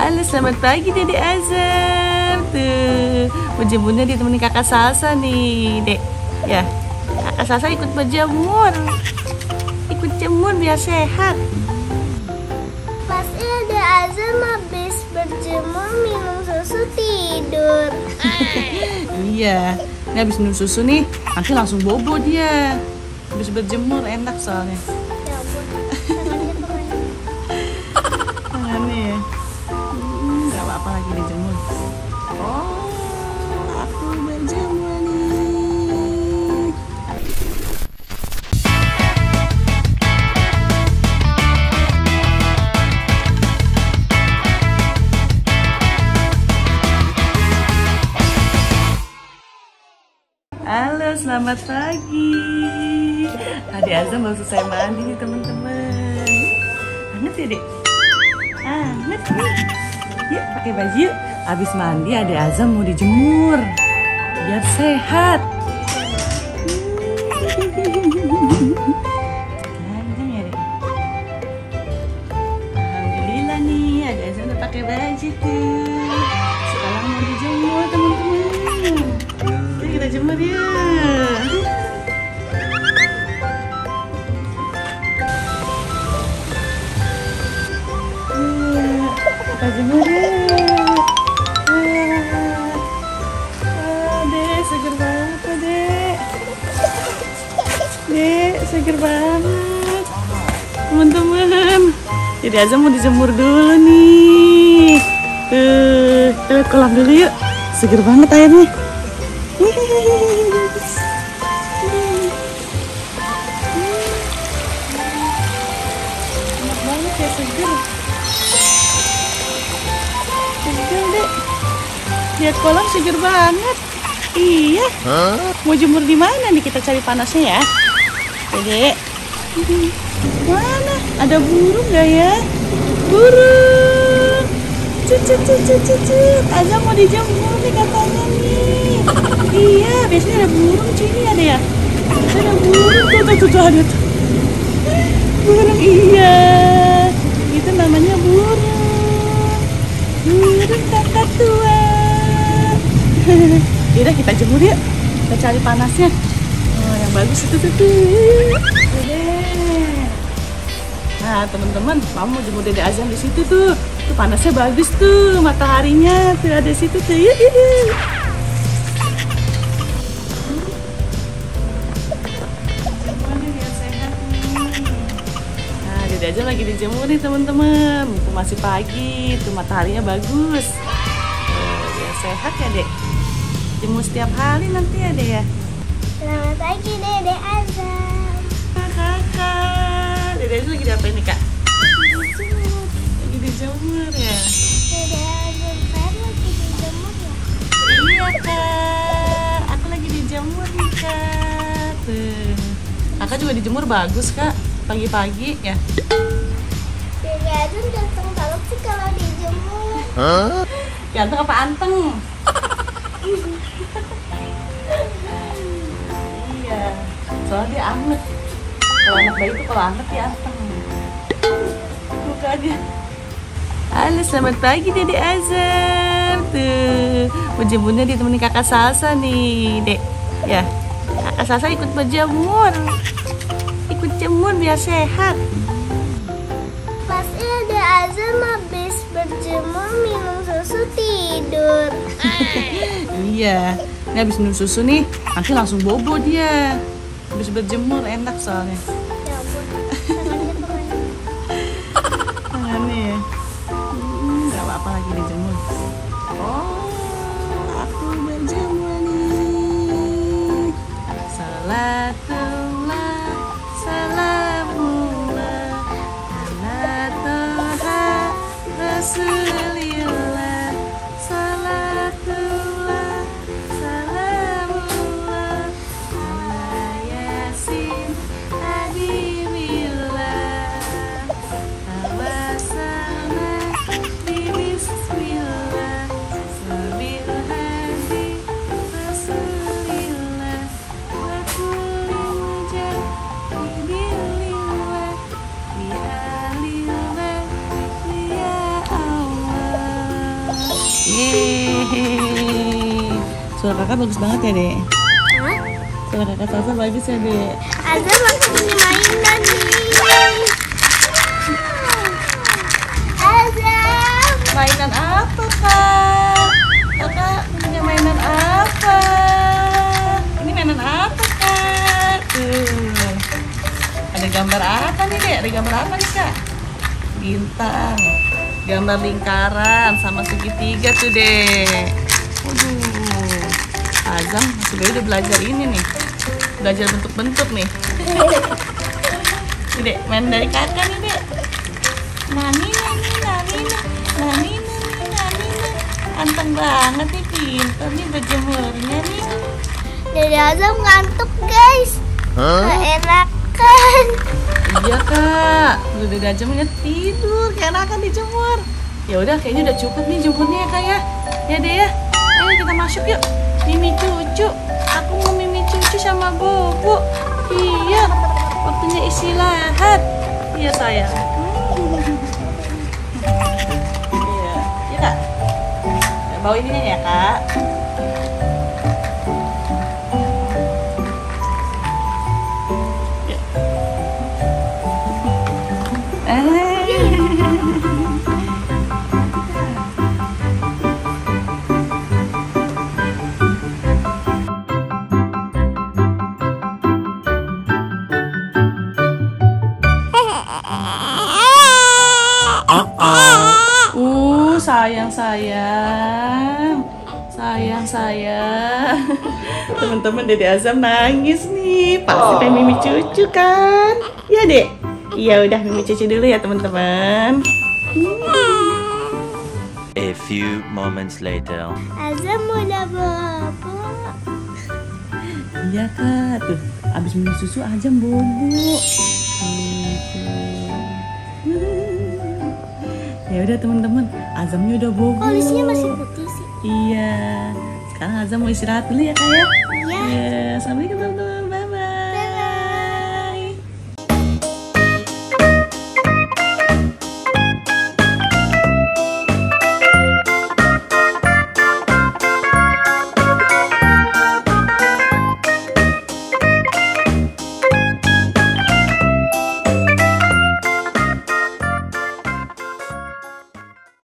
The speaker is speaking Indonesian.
Halo, selamat pagi Dedek Azam. Tuh, berjemurnya ditemani kakak Salsa nih, Dek. Ya, kakak Salsa ikut berjemur. Ikut jemur biar sehat. Pasti Dedek Azam habis berjemur minum susu tidur. Iya, ini habis minum susu nih, nanti langsung bobo dia. Habis berjemur enak soalnya. Apa lagi dijemur? Oh, aku berjemur nih. Halo, selamat pagi. Adik Azam baru selesai mandi nih teman-teman. Hangat ya Dek? Hangat nih. Yuk, pakai baju yuk. Abis mandi Adek Azam mau dijemur biar sehat. Ganteng ya, Dek? Alhamdulillah nih, Adek Azam udah pakai baju tuh. Sekarang mau dijemur teman-teman. Yuk kita jemur yuk. Kita jemur deh. Dek, seger banget Dek. Dek, seger banget teman-teman. Jadi Azam mau dijemur dulu nih. Tuh, kita lihat kolam dulu yuk. Seger banget airnya. Enak banget ya, seger. Lihat kolam seger banget. Iya. Mau jemur di mana nih, kita cari panasnya ya, Dek? Mana? Ada burung nggak ya? Burung. Cucut. Azam mau dijemur nih katanya nih. Iya. Biasanya ada burung cuy, ada ya? Ada burung tuh ada tuh. Burung iya. Itu namanya burung. Burung kakak tua. Yaudah kita jemur yuk. Kita cari panasnya. Oh, yang bagus itu tuh. Nah teman-teman, kamu mau jemur Dedek Azam di situ tuh. Tuh panasnya bagus tuh, mataharinya tuh ada di situ tuh. Yuk. Dedek Azam lagi dijemur nih teman-teman. Mumpung masih pagi, tuh mataharinya bagus. Biar sehat ya Dek. Jemur setiap hari nanti ya Dek ya. Selamat pagi Dedek Azam. Kakak. Dedek Azam lagi diapain nih Kak? Dijemur. Lagi dijemur ya. Dedek Azam lagi dijemur ya. Iya Kak. Aku lagi dijemur nih Kak. Tuh. Kakak juga dijemur bagus Kak. Pagi-pagi ya. Dedek Azam ganteng banget sih kalau dijemur. Ganteng apa anteng? Iya. Soalnya dia anget. Kalau anak bayi itu kalau anget dia anteng. Mukanya. Halo, selamat pagi Dedek Azam. Tuh, berjemurnya ditemani kakak Salsa nih, Dek. Ya. Kakak Salsa ikut berjemur. Ikut jemur biar sehat. Pasti Dedek Azam habis berjemur minum susu tidur. Iya, ini habis minum susu nih, nanti langsung bobo dia. Habis berjemur enak soalnya. Tangannya ya. Gak apa-apa lagi dijemur. Oh, aku berjemur nih. Rasulillah, salatullah, salamullah, ala yasin, Yeay. Suara kakak bagus banget ya, Dek? Hah? Suara kakak Salsa bagus ya, Dek? Azam masih punya mainan nih. Azam, mainan apa, Kak? Kakak punya mainan apa? Ini mainan apa, Kak? Tuh. Ada gambar apa nih, Dek? Ada gambar apa nih, Kak? Bintang, gambar lingkaran sama segitiga tuh, Dek. Waduh, Azam sebenarnya udah belajar ini nih, belajar bentuk-bentuk nih. Ini, Dek, main dari kakak nih, Dek. Nani. Ganteng banget nih, pintar nih berjemurnya nih. Dari Azam ngantuk, guys. Keenakan. Iya, Kak, udah gajemnya tidur, keenakan dijemur. Ya udah, kayaknya udah cukup nih jemurnya ya, Kak, ya. Ya deh ya, ayo kita masuk yuk. Mimi cucu, aku mau Mimi cucu sama Bobo. Iya, waktunya istirahat. Iya, sayang. Iya, iya, Kak. Ya, bawa ininya ya, Kak. Sayang. Teman-teman, Dede Azam nangis nih. Pasti pengen Mimi cucu kan? Iya, Dek. Iya, udah Mimi cucu dulu ya, teman-teman. A few moments later. Azam udah bobo. Iya, Kak. Tuh, abis minum susu Azam bobo. Ya udah, teman-teman. Azamnya udah bobo. Alisnya masih putih sih. Iya. Sekarang Azam mau istirahat dulu ya, Kak, ya? Iya. Assalamualaikum, teman-teman.